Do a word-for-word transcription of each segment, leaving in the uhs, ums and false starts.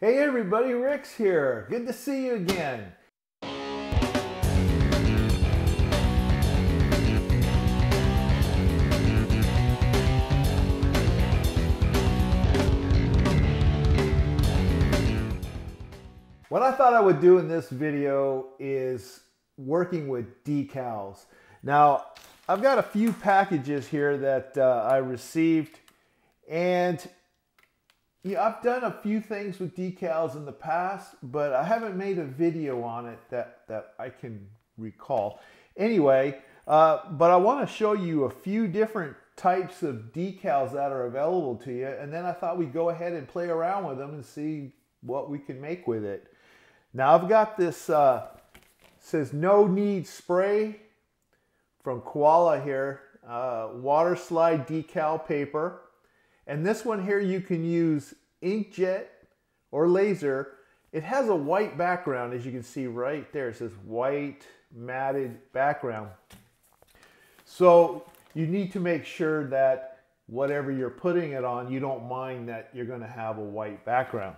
Hey everybody, Rick's here. Good to see you again. What I thought I would do in this video is working with decals. Now, I've got a few packages here that uh, I received, and yeah, I've done a few things with decals in the past, but I haven't made a video on it that, that I can recall. Anyway, uh, but I want to show you a few different types of decals that are available to you, and then I thought we'd go ahead and play around with them and see what we can make with it. Now I've got this, uh, says No Need Spray from Koala here, uh, water slide decal paper. And this one here, you can use inkjet or laser. It has a white background, as you can see right there. It says white matted background. So you need to make sure that whatever you're putting it on, you don't mind that you're going to have a white background.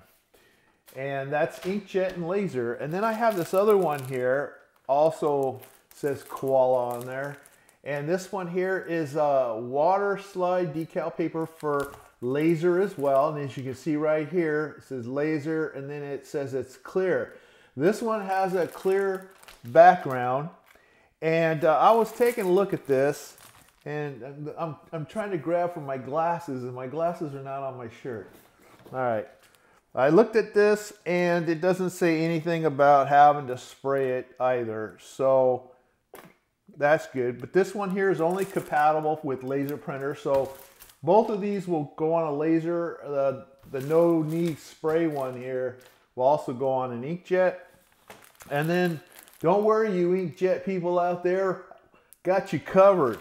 And that's inkjet and laser. And then I have this other one here, also says Koala on there. And this one here is a water slide decal paper for laser as well. And as you can see right here, it says laser, and then it says it's clear. This one has a clear background. And uh, I was taking a look at this, and I'm, I'm trying to grab for my glasses, and my glasses are not on my shirt. All right. I looked at this, and it doesn't say anything about having to spray it either. So that's good, but this one here is only compatible with laser printer, so both of these will go on a laser. Uh, the No Need Spray one here will also go on an inkjet. And then don't worry, you inkjet people out there, got you covered.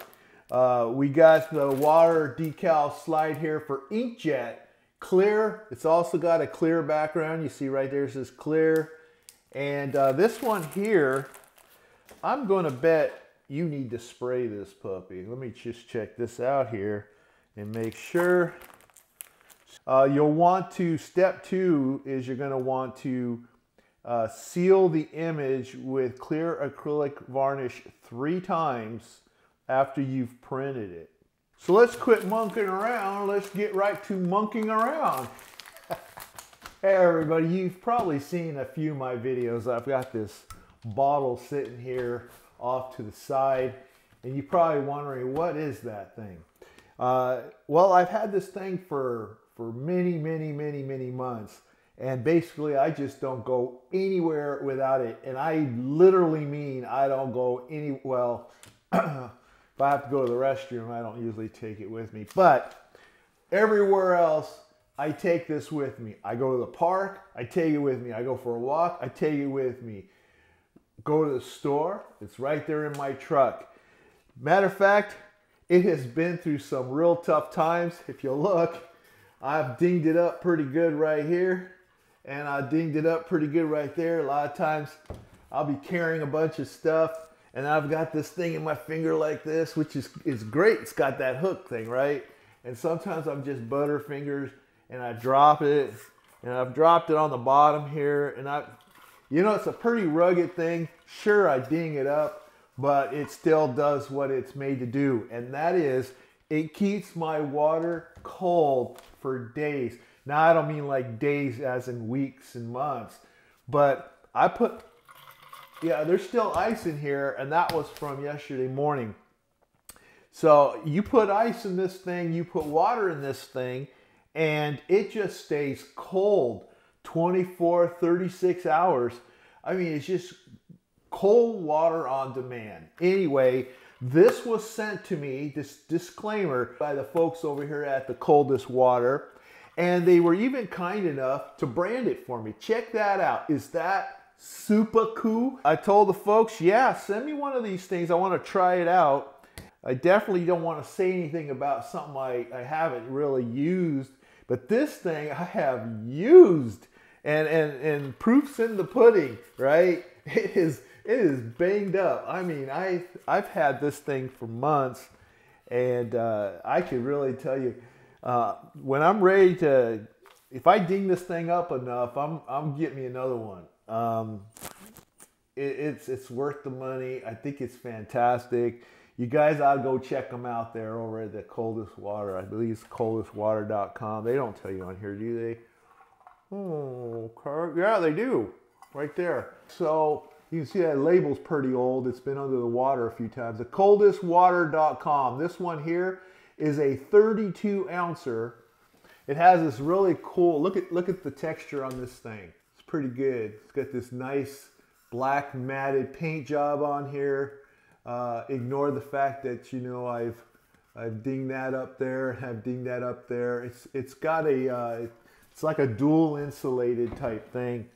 Uh, we got the water decal slide here for inkjet clear. It's also got a clear background. You see right there, it says clear. And uh, this one here, I'm going to bet you need to spray this puppy. Let me just check this out here and make sure. Uh, you'll want to, step two is you're gonna want to uh, seal the image with clear acrylic varnish three times after you've printed it. So let's quit monkeying around. Let's get right to monkeying around. Hey everybody, you've probably seen a few of my videos. I've got this bottle sitting here off to the side, and you're probably wondering, what is that thing? Uh, well, I've had this thing for for many many many many months, and basically I just don't go anywhere without it. And I literally mean I don't go any well if I have to go to the restroom, I don't usually take it with me, but everywhere else I take this with me. I go to the park, I take it with me. I go for a walk, I take it with me. Go to the store, it's right there in my truck. Matter of fact, it has been through some real tough times. If you look, I've dinged it up pretty good right here, and I dinged it up pretty good right there. A lot of times I'll be carrying a bunch of stuff, and I've got this thing in my finger like this, which is, is great. It's got that hook thing, right? And sometimes I'm just butterfingers, and I drop it, and I've dropped it on the bottom here, and I've You know, it's a pretty rugged thing. Sure, I ding it up, but it still does what it's made to do. And that is, it keeps my water cold for days. Now, I don't mean like days as in weeks and months, but I put, yeah, there's still ice in here, and that was from yesterday morning. So you put ice in this thing, you put water in this thing, and it just stays cold. twenty-four, thirty-six hours. I mean, it's just cold water on demand. Anyway, this was sent to me, this disclaimer, by the folks over here at the Coldest Water, and they were even kind enough to brand it for me. Check that out. Is that super cool? I told the folks, yeah, send me one of these things. I want to try it out. I definitely don't want to say anything about something I, I haven't really used, but this thing I have used, and, and, and proof's in the pudding, right? It is, it is banged up. I mean, I, I've had this thing for months, and uh, I can really tell you, uh, when I'm ready to if I ding this thing up enough, I'm I'm getting me another one. Um, it, it's it's worth the money. I think it's fantastic. You guys ought to go check them out there over at the Coldest Water. I believe it's coldest water dot com. They don't tell you on here, do they? Oh, yeah, they do. Right there. So you can see that label's pretty old. It's been under the water a few times. The coldest water dot com. This one here is a thirty-two ouncer. It has this really cool, look at, look at the texture on this thing. It's pretty good. It's got this nice black matted paint job on here. Uh, ignore the fact that, you know, I've, I've dinged that up there and I've dinged that up there. It's, it's got a, uh, it's like a dual insulated type thing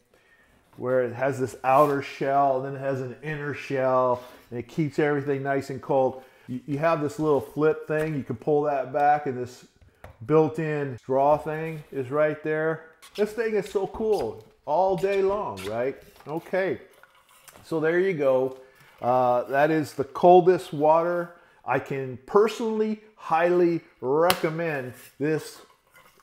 where it has this outer shell and then it has an inner shell and it keeps everything nice and cold. You, you have this little flip thing. You can pull that back and this built-in straw thing is right there. This thing is so cool all day long, right? Okay, so there you go. Uh, that is the Coldest Water. I can personally highly recommend this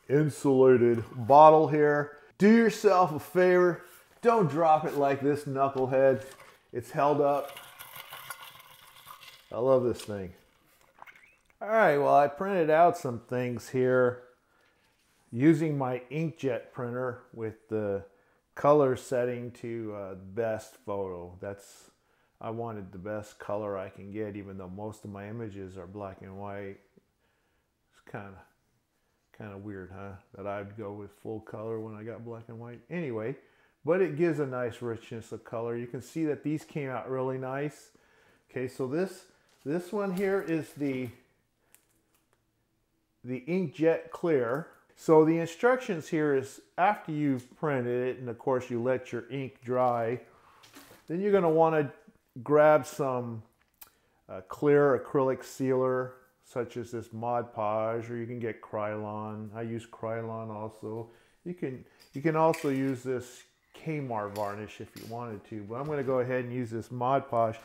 insulated bottle here. Do yourself a favor, don't drop it like this knucklehead. It's held up. I love this thing. All right, well, I printed out some things here using my inkjet printer with the color setting to uh, best photo. That's, I wanted the best color I can get, even though most of my images are black and white. It's kind of kind of weird, huh? That I'd go with full color when I got black and white. Anyway, but it gives a nice richness of color. You can see that these came out really nice. Okay, so this this one here is the the inkjet clear. So the instructions here is after you've printed it and of course you let your ink dry, then you're going to want to grab some uh, clear acrylic sealer such as this Mod Podge, or you can get Krylon. I use Krylon also. You can you can also use this Kmart varnish if you wanted to, but I'm going to go ahead and use this Mod Podge.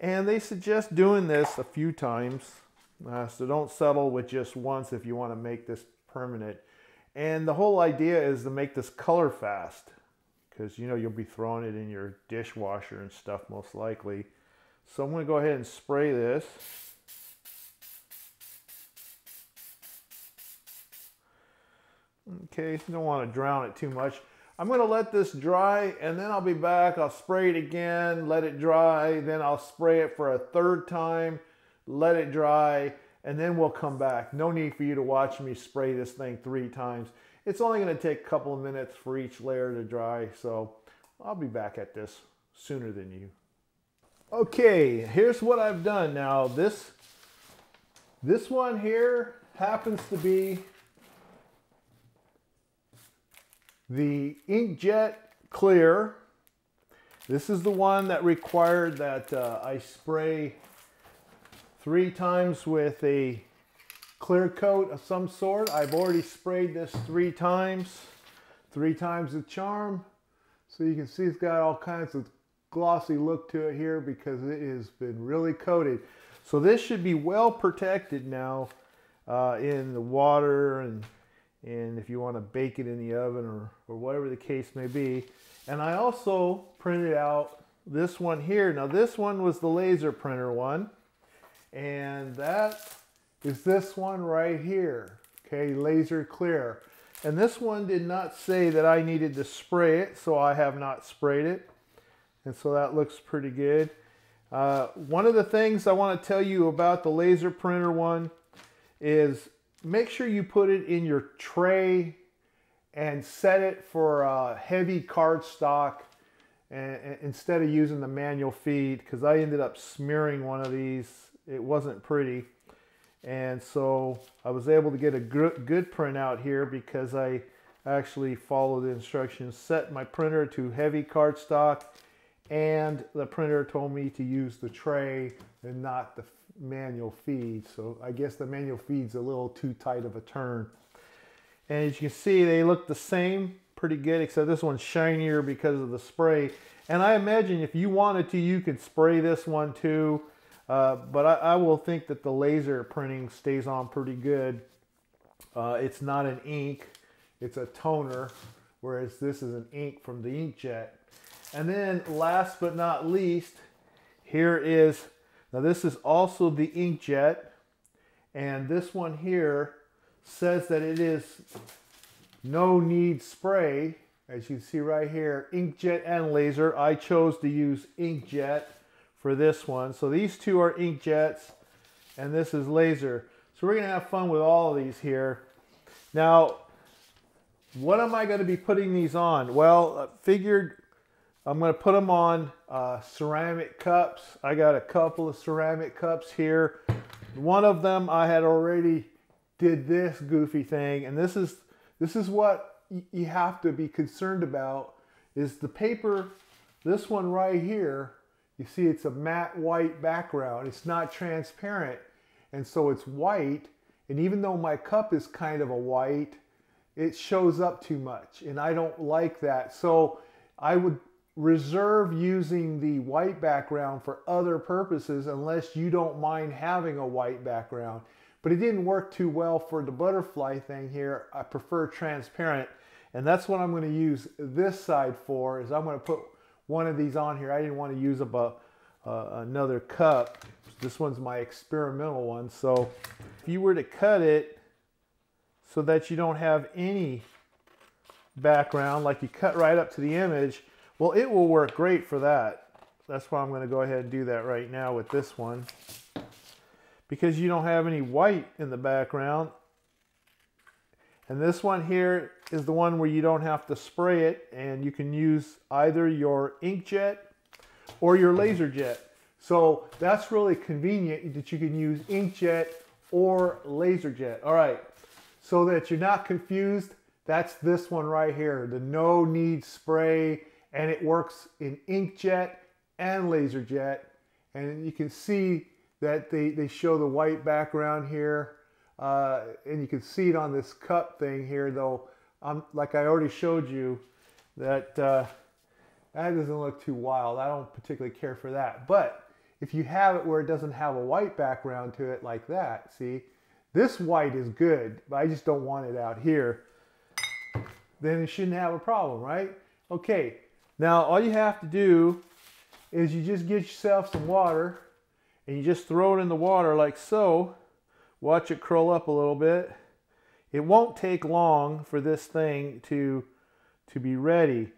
And they suggest doing this a few times. Uh, so don't settle with just once if you want to make this permanent. And the whole idea is to make this color fast, because you know you'll be throwing it in your dishwasher and stuff most likely. So I'm going to go ahead and spray this. Okay, so don't want to drown it too much. I'm going to let this dry and then I'll be back. I'll spray it again, let it dry, then I'll spray it for a third time. Let it dry, and then we'll come back. No need for you to watch me spray this thing three times. It's only going to take a couple of minutes for each layer to dry, so I'll be back at this sooner than you. Okay, here's what I've done. Now this, this one here happens to be the inkjet clear. This is the one that required that uh, I spray three times with a clear coat of some sort. I've already sprayed this three times, three times the charm. So you can see it's got all kinds of glossy look to it here because it has been really coated. So this should be well protected now uh, in the water and, and if you want to bake it in the oven or, or whatever the case may be. And I also printed out this one here. Now this one was the laser printer one. And that is this one right here, okay, laser clear. And this one did not say that I needed to spray it, so I have not sprayed it. And so that looks pretty good. Uh, one of the things I want to tell you about the laser printer one is make sure you put it in your tray and set it for uh, heavy cardstock and, and instead of using the manual feed, because I ended up smearing one of these. It wasn't pretty, and so I was able to get a good print out here because I actually followed the instructions, set my printer to heavy cardstock, and the printer told me to use the tray and not the manual feed. So I guess the manual feed's a little too tight of a turn. And as you can see, they look the same, pretty good, except this one's shinier because of the spray. And I imagine if you wanted to, you could spray this one too. Uh, but I, I will think that the laser printing stays on pretty good. Uh, it's not an ink, It's a toner, whereas this is an ink from the inkjet. And then last but not least, here is, now this is also the inkjet, and this one here says that it is no need spray, as you can see right here, inkjet and laser. I chose to use inkjet for this one. So these two are inkjets and this is laser. So we're gonna have fun with all of these here. Now, what am I gonna be putting these on? Well, I figured I'm gonna put them on uh, ceramic cups. I got a couple of ceramic cups here. One of them I had already did this goofy thing, and this is this is what you have to be concerned about, is the paper. This one right here, you see it's a matte white background. It's not transparent, and so it's white, and even though my cup is kind of a white, it shows up too much, and I don't like that. So I would reserve using the white background for other purposes unless you don't mind having a white background. But it didn't work too well for the butterfly thing here. I prefer transparent, and that's what I'm going to use this side for, is I'm going to put one of these on here. I didn't want to use up a, uh, another cup. This one's my experimental one. So if you were to cut it so that you don't have any background, like you cut right up to the image, well, it will work great for that. That's why I'm going to go ahead and do that right now with this one. Because you don't have any white in the background. And this one here is the one where you don't have to spray it, and you can use either your inkjet or your laser jet. So that's really convenient that you can use inkjet or laser jet. All right, so that you're not confused, that's this one right here, the no need spray, and it works in inkjet and laser jet. And you can see that they, they show the white background here, uh, and you can see it on this cup thing here, though, I'm, like I already showed you, that uh, that doesn't look too wild. I don't particularly care for that. But if you have it where it doesn't have a white background to it like that, see, this white is good, but I just don't want it out here, then it shouldn't have a problem, right? Okay, now all you have to do is you just get yourself some water, and you just throw it in the water like so. Watch it curl up a little bit. It won't take long for this thing to, to be ready.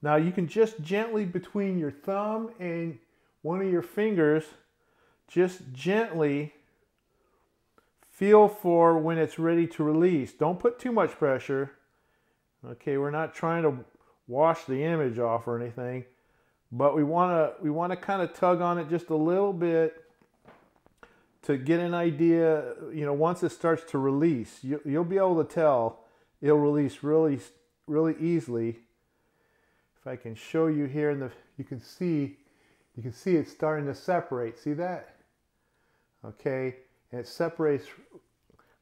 Now you can just gently, between your thumb and one of your fingers, just gently feel for when it's ready to release. Don't put too much pressure. Okay, we're not trying to wash the image off or anything, but we want to we want to kind of tug on it just a little bit to get an idea. You know, once it starts to release, you, you'll be able to tell it'll release really, really easily. If I can show you here, in the you can see, you can see it's starting to separate. See that? Okay, and it separates.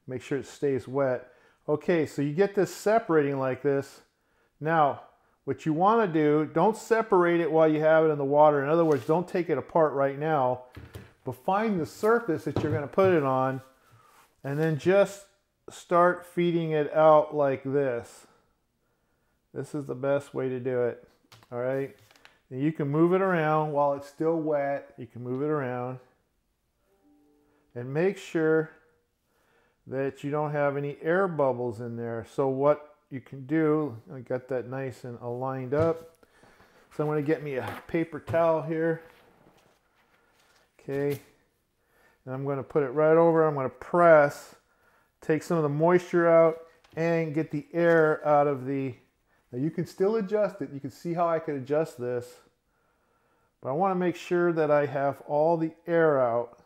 Make sure it stays wet. Okay, so you get this separating like this. Now, what you want to do, don't separate it while you have it in the water. In other words, don't take it apart right now, but find the surface that you're going to put it on, and then just start feeding it out like this. This is the best way to do it. All right. And you can move it around while it's still wet. You can move it around and make sure that you don't have any air bubbles in there. So what you can do, I got that nice and aligned up. So I'm going to get me a paper towel here. Okay, and I'm going to put it right over. I'm going to press, take some of the moisture out, and get the air out of the... Now you can still adjust it. You can see how I can adjust this, but I want to make sure that I have all the air out.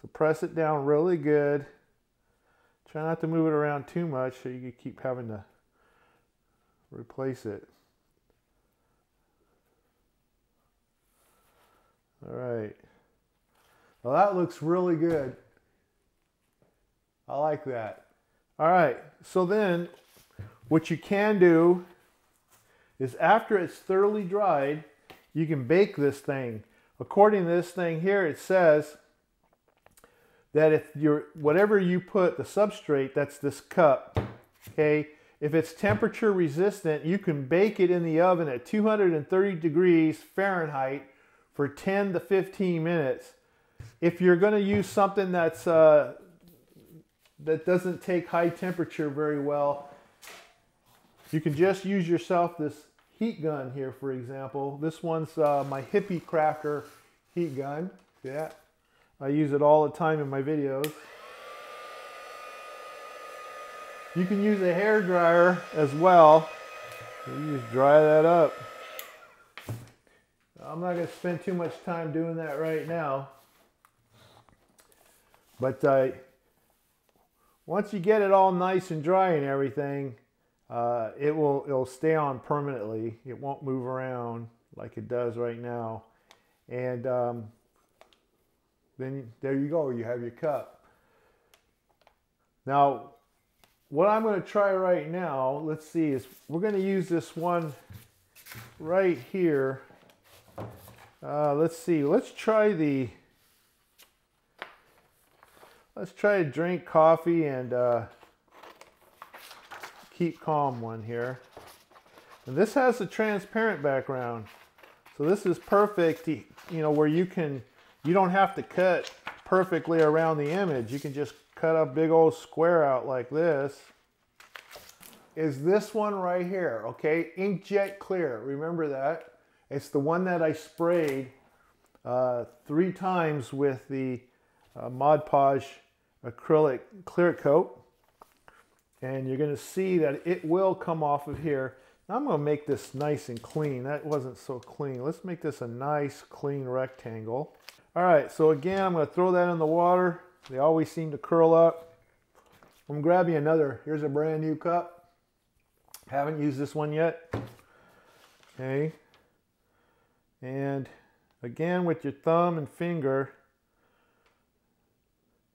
So press it down really good. Try not to move it around too much so you can keep having to replace it. All right. Well, that looks really good. I like that. All right, so then what you can do is, after it's thoroughly dried, you can bake this thing. According to this thing here, it says that if you're, whatever you put, the substrate, that's this cup, okay, If it's temperature resistant, you can bake it in the oven at two hundred thirty degrees Fahrenheit for ten to fifteen minutes. If you're going to use something that's uh, that doesn't take high temperature very well, you can just use yourself this heat gun here, for example. This one's uh, my Hippie Cracker heat gun. See that? I use it all the time in my videos. You can use a hair dryer as well. You just dry that up. I'm not going to spend too much time doing that right now. But uh, once you get it all nice and dry and everything, uh, it will it'll stay on permanently. It won't move around like it does right now. And um, then there you go. You have your cup. Now, what I'm going to try right now, let's see, is we're going to use this one right here. Uh, let's see. Let's try the. Let's try to drink coffee and uh, keep calm one here. And this has a transparent background. So this is perfect, you know, where you can, you don't have to cut perfectly around the image. You can just cut a big old square out like this. Is this one right here, okay? Inkjet clear, remember that? It's the one that I sprayed uh, three times with the uh, Mod Podge acrylic clear coat, and you're going to see that it will come off of here. Now I'm going to make this nice and clean. That wasn't so clean. Let's make this a nice clean rectangle. All right, so again, I'm going to throw that in the water. They always seem to curl up. I'm grabbing another. Here's a brand new cup. Haven't used this one yet. Okay. And again, with your thumb and finger,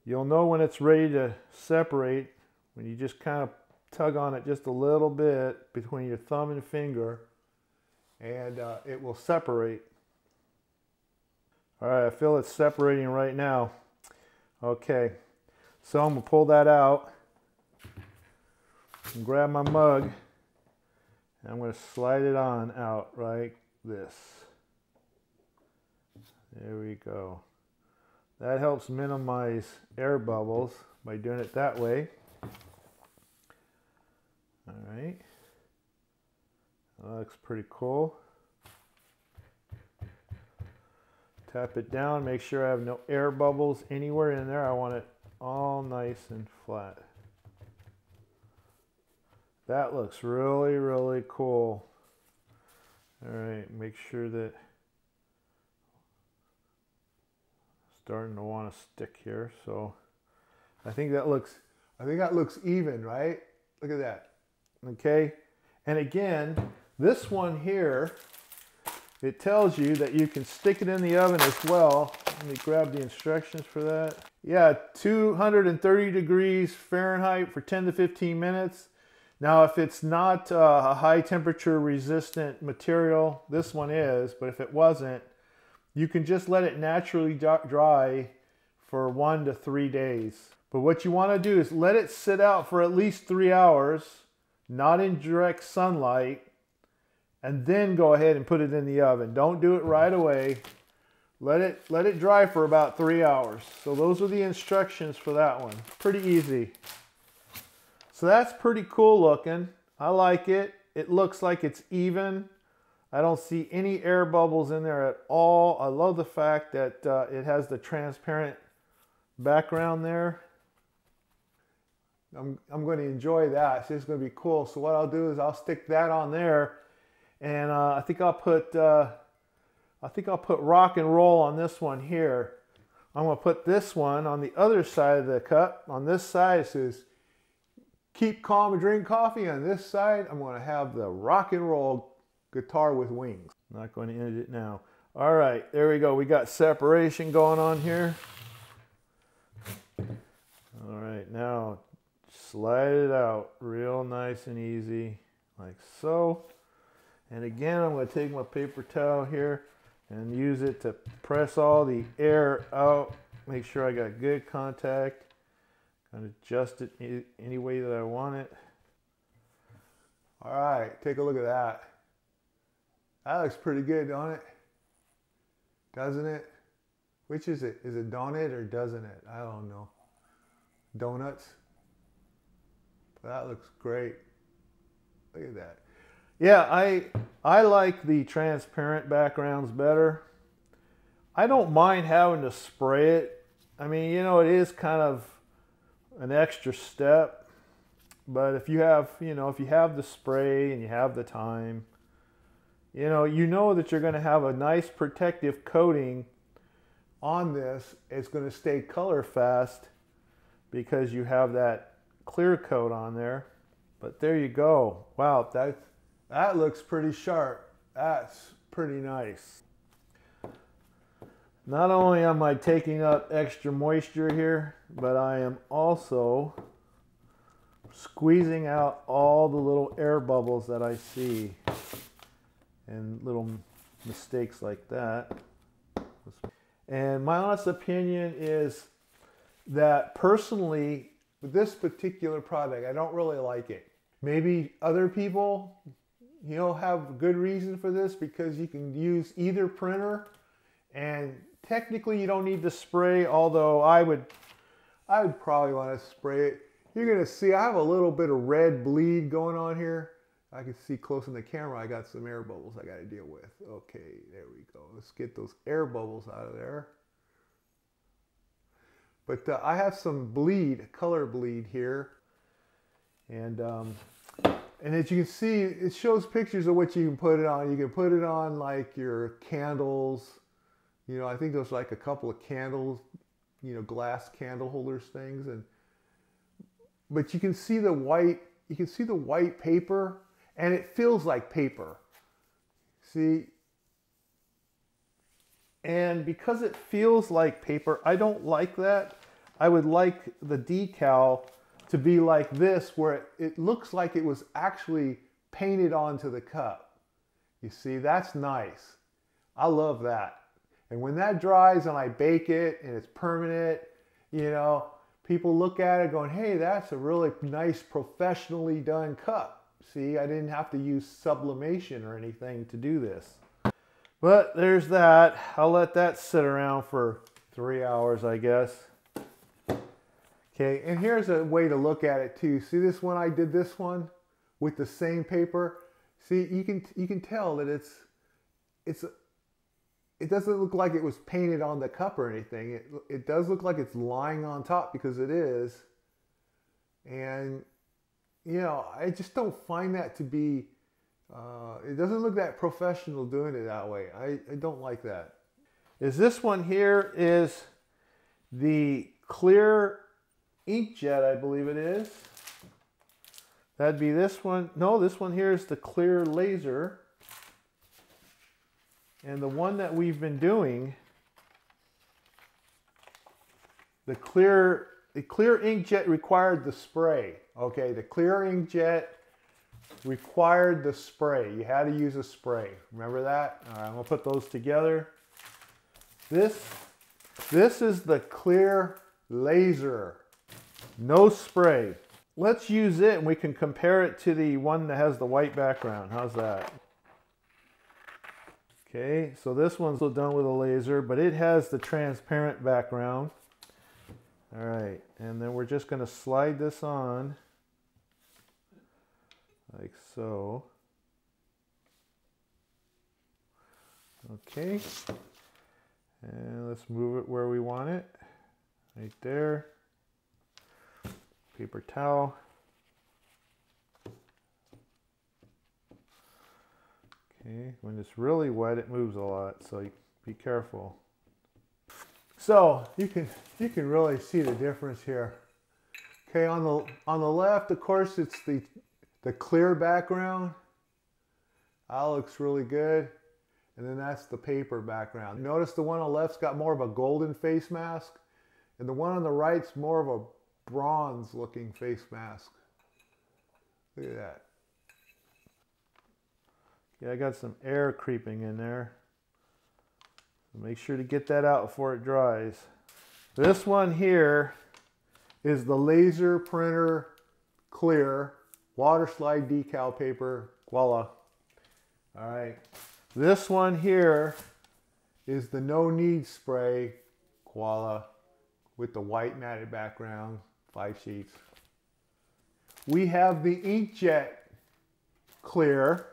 you'll know when it's ready to separate, when you just kind of tug on it just a little bit between your thumb and finger, and uh, it will separate. All right, I feel it's separating right now. Okay, so I'm going to pull that out and grab my mug, and I'm going to slide it on out like this. There we go. That helps minimize air bubbles by doing it that way. All right, that looks pretty cool. Tap it down, make sure I have no air bubbles anywhere in there. I want it all nice and flat. That looks really, really cool. All right, make sure that starting to want to stick here. So I think that looks, I think that looks even, right? Look at that. Okay. And again, this one here, it tells you that you can stick it in the oven as well. Let me grab the instructions for that. Yeah, two hundred thirty degrees Fahrenheit for ten to fifteen minutes. Now, if it's not uh, a high temperature resistant material, this one is, but if it wasn't, you can just let it naturally dry for one to three days. But what you want to do is let it sit out for at least three hours, not in direct sunlight, and then go ahead and put it in the oven. Don't do it right away. Let it, let it dry for about three hours. So those are the instructions for that one. Pretty easy. So that's pretty cool looking. I like it. It looks like it's even. I don't see any air bubbles in there at all. I love the fact that uh, it has the transparent background there. I'm, I'm going to enjoy that. So it's going to be cool. So what I'll do is I'll stick that on there, and uh, I think I'll put uh, I think I'll put rock and roll on this one here. I'm going to put this one on the other side of the cup. On this side it says keep calm and drink coffee. On this side I'm going to have the rock and roll guitar with wings. I'm not going to edit it now. All right, there we go. We got separation going on here. All right, now slide it out real nice and easy, like so. And again, I'm going to take my paper towel here and use it to press all the air out. Make sure I got good contact. Kind of adjust it any way that I want it. All right, take a look at that. That looks pretty good, don't it? Doesn't it? Which is it? Is it donut or doesn't it? I don't know. Donuts. That looks great. Look at that. Yeah, I I like the transparent backgrounds better. I don't mind having to spray it. I mean, you know, it is kind of an extra step, but if you have, you know, if you have the spray and you have the time, you know, you know that you're going to have a nice protective coating on this. It's going to stay color fast because you have that clear coat on there. But there you go. Wow, that, that looks pretty sharp. That's pretty nice. Not only am I taking up extra moisture here, but I am also squeezing out all the little air bubbles that I see. And little mistakes like that. And my honest opinion is that personally, with this particular product, I don't really like it. Maybe other people, you know, have good reason for this because you can use either printer and technically you don't need to spray, although I would, I would probably want to spray it. You're gonna see I have a little bit of red bleed going on here. I can see close in the camera, I got some air bubbles I got to deal with. Okay, there we go. Let's get those air bubbles out of there. But uh, I have some bleed, color bleed here. And, um, and as you can see, it shows pictures of what you can put it on. You can put it on like your candles. You know, I think there's like a couple of candles, you know, glass candle holders things. And, but you can see the white, you can see the white paper. And it feels like paper, see? And because it feels like paper, I don't like that. I would like the decal to be like this, where it, it looks like it was actually painted onto the cup. You see, that's nice. I love that. And when that dries and I bake it and it's permanent, you know, people look at it going, hey, that's a really nice professionally done cup. See, I didn't have to use sublimation or anything to do this. But there's that. I'll let that sit around for three hours, I guess. Okay, and here's a way to look at it too. See this one? I did this one with the same paper. See, you can you can tell that it's it's it doesn't look like it was painted on the cup or anything. It it does look like it's lying on top because it is. And you know, I just don't find that to be, uh, it doesn't look that professional doing it that way. I, I don't like that. Is this one here is the clear inkjet, I believe it is. That'd be this one. No, this one here is the clear laser. And the one that we've been doing, the clear, the clear inkjet required the spray. Okay, the clear inkjet required the spray. You had to use a spray. Remember that? All right, I'm gonna put those together. This, this is the clear laser, no spray. Let's use it and we can compare it to the one that has the white background. How's that? Okay, so this one's done with a laser, but it has the transparent background. All right, and then we're just gonna slide this on like so. Okay, and let's move it where we want it, right there. Paper towel. Okay, when it's really wet, it moves a lot, so be careful. So you can you can really see the difference here. Okay, on the on the left, of course, it's the the clear background. That looks really good, and then that's the paper background. Notice the one on the left's got more of a golden face mask, and the one on the right's more of a bronze-looking face mask. Look at that. Yeah, I got some air creeping in there. Make sure to get that out before it dries. This one here is the laser printer clear water slide decal paper, Koala. All right, this one here is the No Need Spray Koala with the white matted background, five sheets. We have the Inkjet Clear,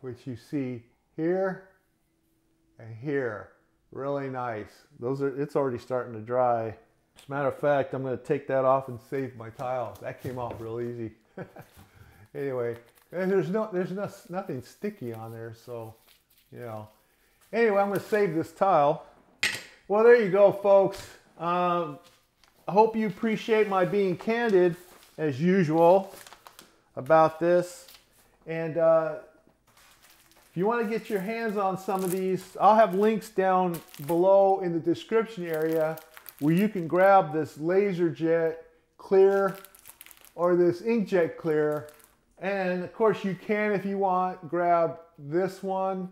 which you see here and here. Really nice. Those are, it's already starting to dry. As a matter of fact, I'm going to take that off and save my tile. That came off real easy. Anyway, and there's no, there's no, nothing sticky on there, so you know. Anyway, I'm going to save this tile. Well, there you go, folks. Um, I hope you appreciate my being candid, as usual, about this. And uh, if you want to get your hands on some of these, I'll have links down below in the description area where you can grab this laser jet clear or this inkjet clear. And of course you can, if you want, grab this one.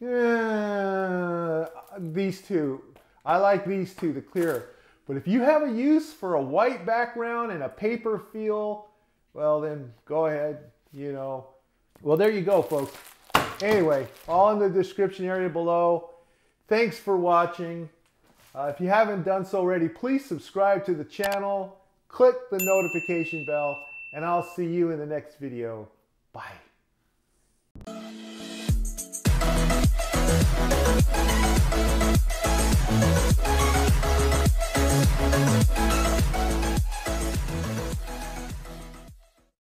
Yeah, these two. I like these two, the clear. But if you have a use for a white background and a paper feel, well then go ahead, you know. Well, there you go, folks. Anyway, all in the description area below. Thanks for watching. Uh, if you haven't done so already, please subscribe to the channel, click the notification bell, and I'll see you in the next video. Bye.